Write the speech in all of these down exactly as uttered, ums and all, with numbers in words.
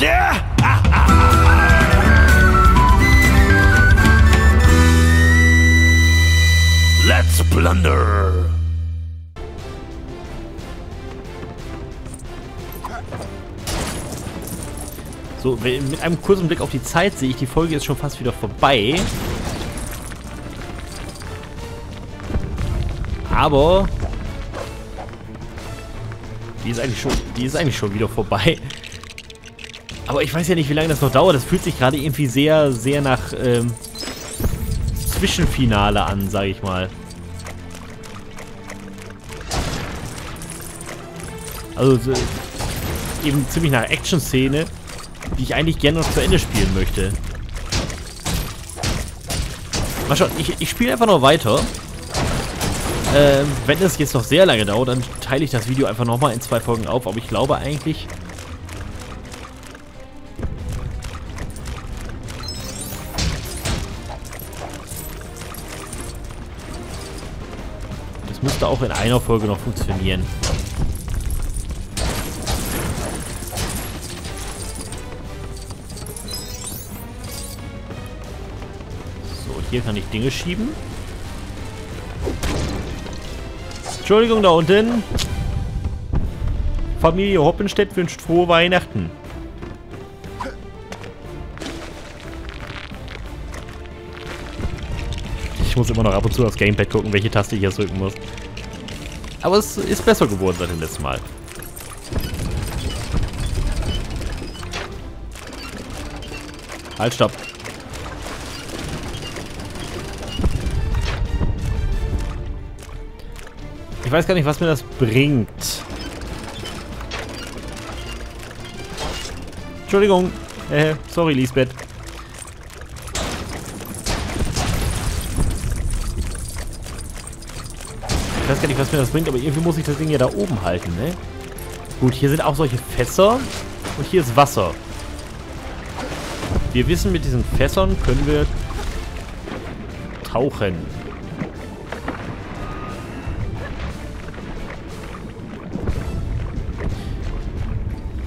Ja! Ah, ah, ah. Let's Plunder! So, mit einem kurzen Blick auf die Zeit sehe ich, die Folge ist schon fast wieder vorbei. Aber die ist eigentlich schon, die ist eigentlich schon wieder vorbei. Aber ich weiß ja nicht, wie lange das noch dauert. Das fühlt sich gerade irgendwie sehr, sehr nach ähm, Zwischenfinale an, sage ich mal. Also äh, eben ziemlich nach Action-Szene, die ich eigentlich gerne noch zu Ende spielen möchte. Mal schauen, ich, ich spiele einfach noch weiter. Ähm, wenn es jetzt noch sehr lange dauert, dann teile ich das Video einfach nochmal in zwei Folgen auf. Aber ich glaube eigentlich... das müsste auch in einer Folge noch funktionieren. Hier kann ich Dinge schieben. Entschuldigung, da unten. Familie Hoppenstedt wünscht frohe Weihnachten. Ich muss immer noch ab und zu aufs Gamepad gucken, welche Taste ich jetzt drücken muss. Aber es ist besser geworden seit dem letzten Mal. Halt, stopp. Ich weiß gar nicht, was mir das bringt. Entschuldigung. Äh, sorry, Lisbeth. Ich weiß gar nicht, was mir das bringt, aber irgendwie muss ich das Ding ja da oben halten, ne? Gut, hier sind auch solche Fässer. Und hier ist Wasser. Wir wissen, mit diesen Fässern können wir tauchen.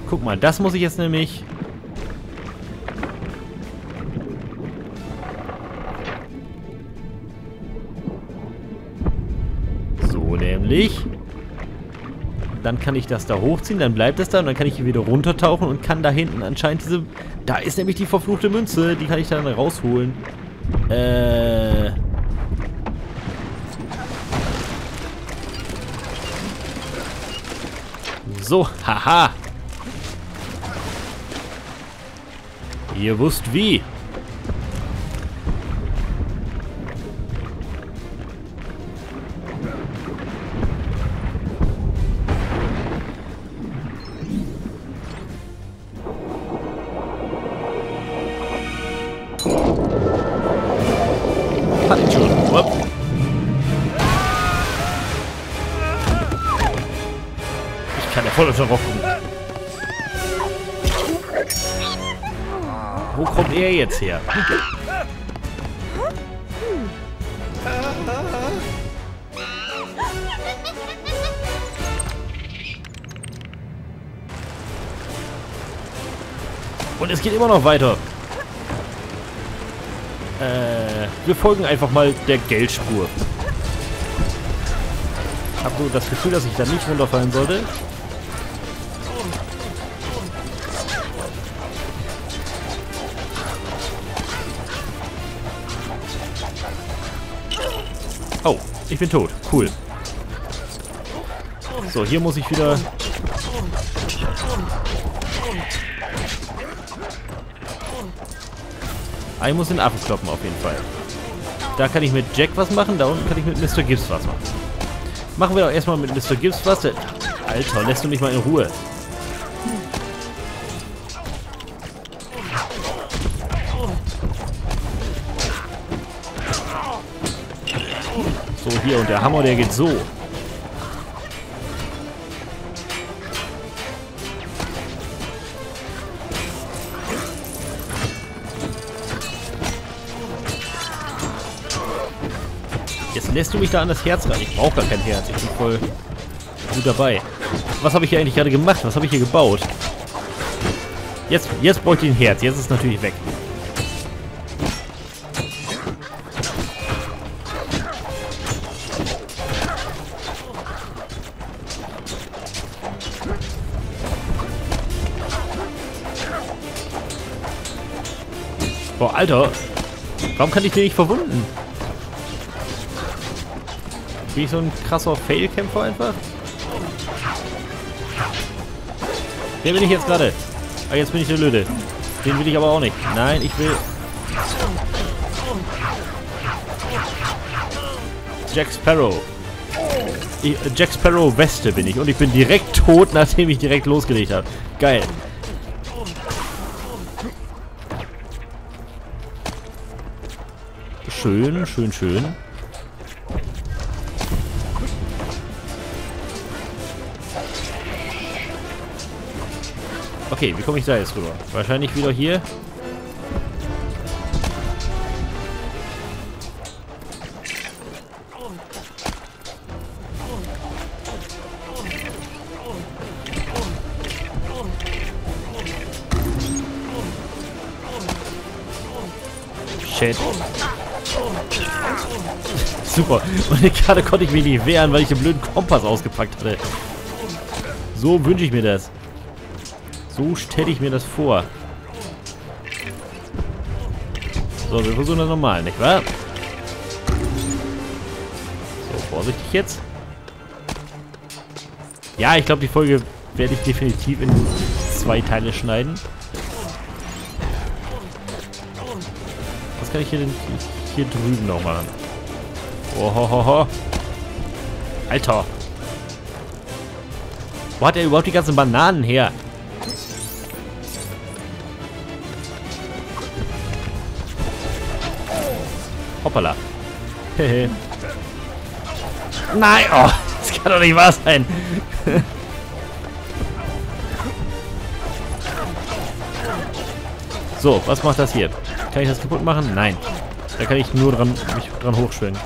Guck mal, das muss ich jetzt nämlich... so nämlich. Dann kann ich das da hochziehen, dann bleibt es da und dann kann ich hier wieder runtertauchen und kann da hinten anscheinend diese... da ist nämlich die verfluchte Münze, die kann ich dann rausholen. Äh... So, haha. Ihr wusst wie. Hat schon. Ich kann ja voll unterrochen. Wo kommt er jetzt her? Und es geht immer noch weiter. Äh, wir folgen einfach mal der Geldspur. Ich habe so das Gefühl, dass ich da nicht runterfallen sollte. Oh, ich bin tot. Cool. So, hier muss ich wieder... ah, ich muss den Affen kloppen auf jeden Fall. Da kann ich mit Jack was machen, da unten kann ich mit Mister Gibbs was machen. Machen wir doch erstmal mit Mister Gibbs was. Alter, lässt du mich mal in Ruhe. Hier, und der Hammer, der geht so. Jetzt lässt du mich da an das Herz ran. Ich brauche gar kein Herz. Ich bin voll gut dabei. Was habe ich hier eigentlich gerade gemacht? Was habe ich hier gebaut? Jetzt, jetzt bräuchte ich ein Herz. Jetzt ist es natürlich weg. Boah, Alter. Warum kann ich den nicht verwunden? Bin ich so ein krasser Fail-Kämpfer einfach? Den will ich jetzt gerade. Ah, jetzt bin ich der Löde. Den will ich aber auch nicht. Nein, ich will... Jack Sparrow. Ich, Jack Sparrow Weste bin ich. Und ich bin direkt tot, nachdem ich direkt losgelegt habe. Geil. Schön, schön, schön. Okay, wie komme ich da jetzt rüber? Wahrscheinlich wieder hier. Shit. Super. Und gerade konnte ich mich nicht wehren, weil ich den blöden Kompass ausgepackt hatte. So wünsche ich mir das. So stelle ich mir das vor. So, wir versuchen das nochmal, nicht wahr? So, vorsichtig jetzt. Ja, ich glaube, die Folge werde ich definitiv in zwei Teile schneiden. Was kann ich hier denn hier drüben noch machen? Ohohoho. Alter. Wo hat er überhaupt die ganzen Bananen her? Hoppala. Hehe. Nein! Oh, das kann doch nicht wahr sein! So, was macht das hier? Kann ich das kaputt machen? Nein. Da kann ich nur dran, mich dran hochschwimmen.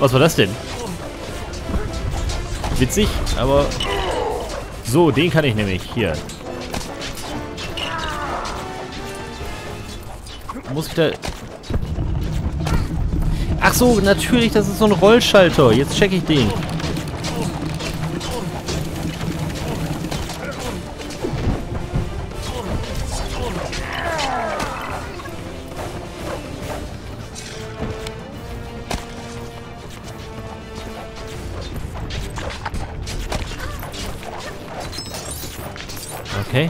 Was war das denn? Witzig, aber... So, den kann ich nämlich. Hier. Muss ich da... Ach so, natürlich, das ist so ein Rollschalter. Jetzt checke ich den. Okay.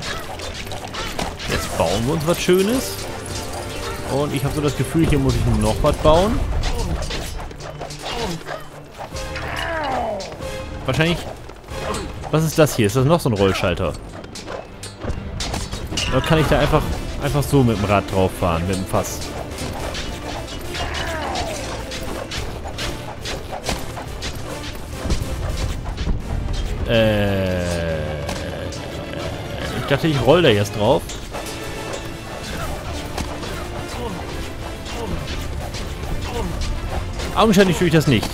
Jetzt bauen wir uns was Schönes. Und ich habe so das Gefühl, hier muss ich noch was bauen. Wahrscheinlich... Was ist das hier? Ist das noch so ein Rollschalter? Oder kann ich da einfach, einfach so mit dem Rad drauf fahren, mit dem Fass? Äh... Ich dachte, ich roll da jetzt drauf. Augenscheinlich tue ich das nicht.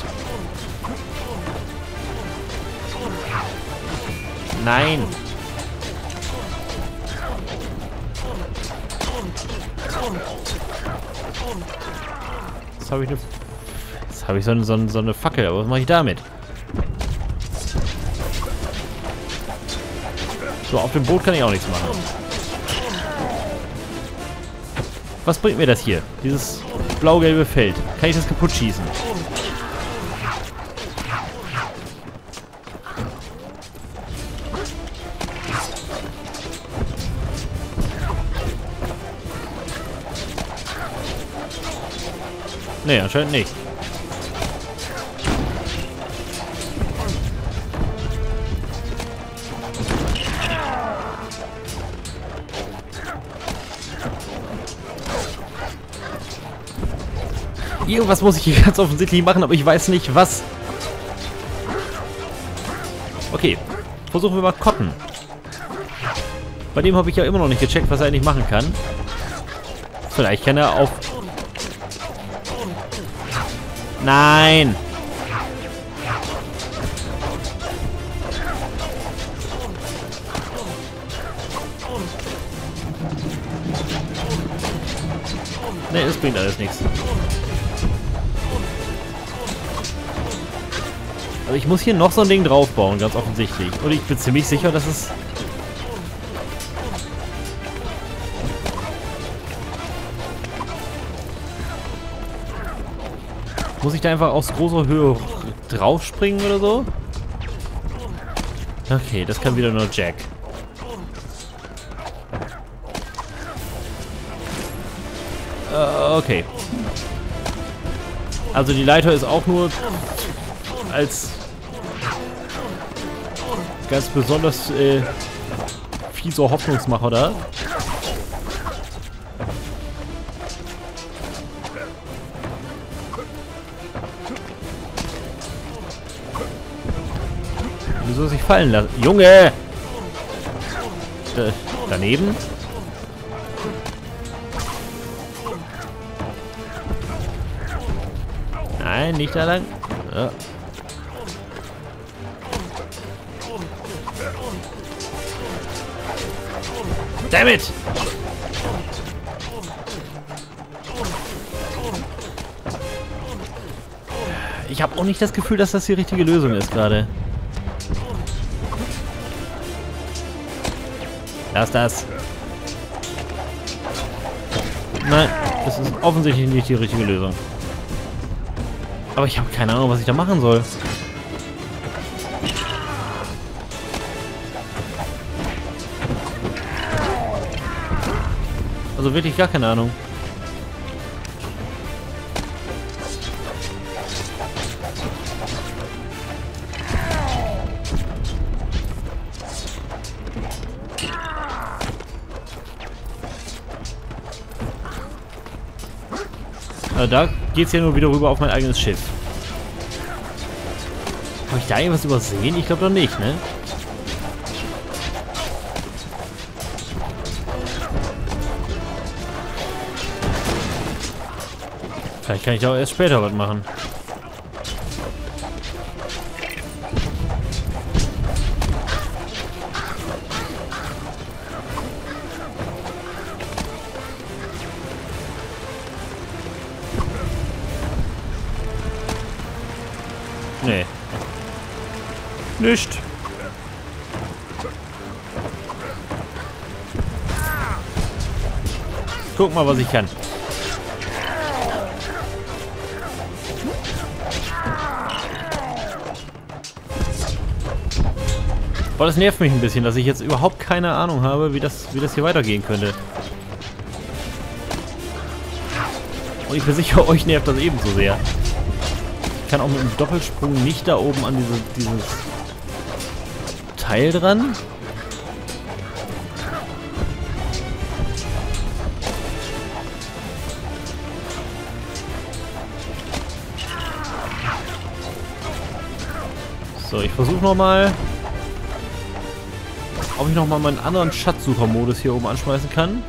Nein. Jetzt habe ich eine... Jetzt habe ich so eine, so eine, so eine Fackel, aber was mache ich damit? So, auf dem Boot kann ich auch nichts machen. Was bringt mir das hier? Dieses blau-gelbe Feld. Kann ich das kaputt schießen? Nee, anscheinend nicht. Irgendwas muss ich hier ganz offensichtlich machen, aber ich weiß nicht, was. Okay, versuchen wir mal Cotton. Bei dem habe ich ja immer noch nicht gecheckt, was er eigentlich machen kann. Vielleicht kann er auf... Nein! Ne, das bringt alles nichts. Also ich muss hier noch so ein Ding draufbauen, ganz offensichtlich. Und ich bin ziemlich sicher, dass es... Muss ich da einfach aus großer Höhe draufspringen oder so? Okay, das kann wieder nur Jack. Äh, okay. Also die Leiter ist auch nur als ganz besonders äh, fieser Hoffnungsmacher da. Wieso sich fallen lassen? Junge! Da, daneben? Nein, nicht da lang. Ja. Damn it! Ich habe auch nicht das Gefühl, dass das die richtige Lösung ist gerade. Lass das. Nein, das ist offensichtlich nicht die richtige Lösung. Aber ich habe keine Ahnung, was ich da machen soll. Also wirklich gar keine Ahnung. Also da geht's ja nur wieder rüber auf mein eigenes Schiff. Habe ich da irgendwas übersehen? Ich glaube doch nicht, ne? Vielleicht kann ich da auch erst später was machen. Nee. Nicht. Guck mal, was ich kann. Boah, das nervt mich ein bisschen, dass ich jetzt überhaupt keine Ahnung habe, wie das, wie das hier weitergehen könnte. Und ich bin sicher, euch nervt das ebenso sehr. Ich kann auch mit einem Doppelsprung nicht da oben an diese, dieses Teil dran. So, ich versuche nochmal, ob ich nochmal meinen anderen Schatzsuchermodus hier oben anschmeißen kann.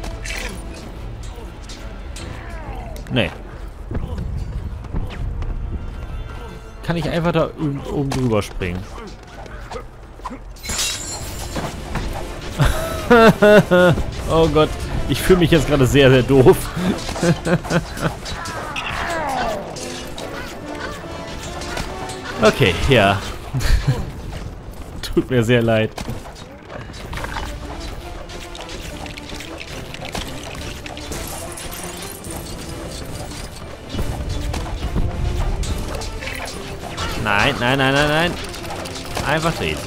Nee. Kann ich einfach da oben drüber springen? Oh Gott, ich fühle mich jetzt gerade sehr, sehr doof. Okay, ja. Tut mir sehr leid. Nein, nein, nein, nein, nein. Einfach drehen.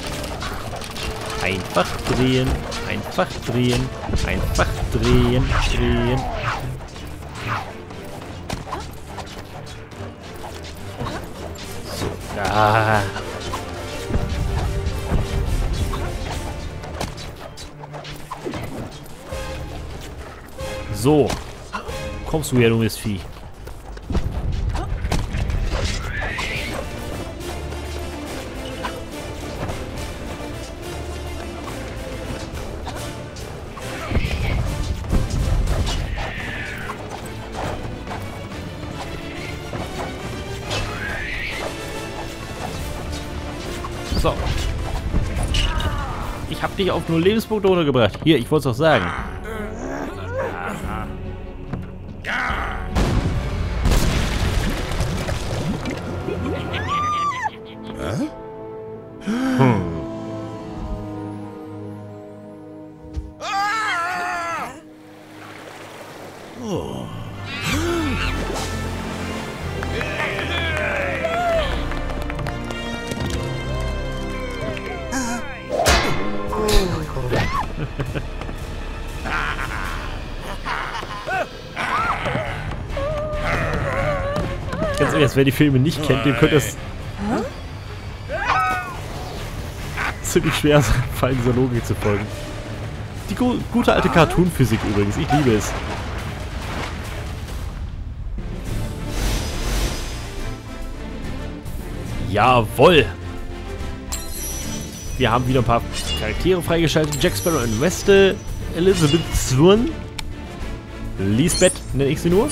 Einfach drehen. Einfach drehen. Einfach drehen. Drehen. So. Ah. So. Kommst du her, du Mistvieh. So. Ich habe dich auf null Lebenspunkte runtergebracht. Hier, ich wollte es doch sagen. Hm. Oh. Ganz ehrlich, wer die Filme nicht kennt, dem könnte es ziemlich schwer fallen, dieser Logik zu folgen. Die go- gute alte Cartoon-Physik übrigens, ich liebe es. Jawohl! Wir haben wieder ein paar Charaktere freigeschaltet. Jack Sparrow in Weste, Elizabeth Swann, Lisbeth nenne ich sie nur.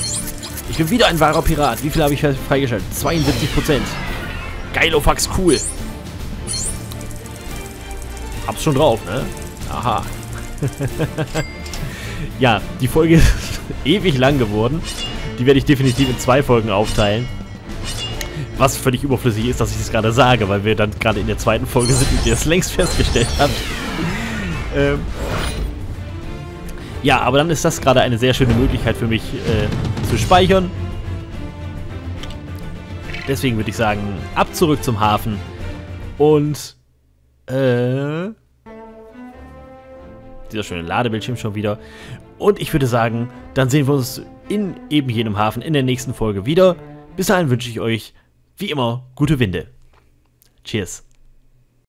Ich bin wieder ein wahrer Pirat. Wie viel habe ich freigeschaltet? zweiundsiebzig Prozent. Geilofax, cool. Hab's schon drauf, ne? Aha. Ja, die Folge ist ewig lang geworden. Die werde ich definitiv in zwei Folgen aufteilen. Was völlig überflüssig ist, dass ich das gerade sage, weil wir dann gerade in der zweiten Folge sind und ihr es längst festgestellt habt. ähm ja, aber dann ist das gerade eine sehr schöne Möglichkeit für mich äh, zu speichern. Deswegen würde ich sagen, ab zurück zum Hafen und äh, dieser schöne Ladebildschirm schon wieder. Und ich würde sagen, dann sehen wir uns in eben jenem Hafen in der nächsten Folge wieder. Bis dahin wünsche ich euch wie immer gute Winde. Cheers.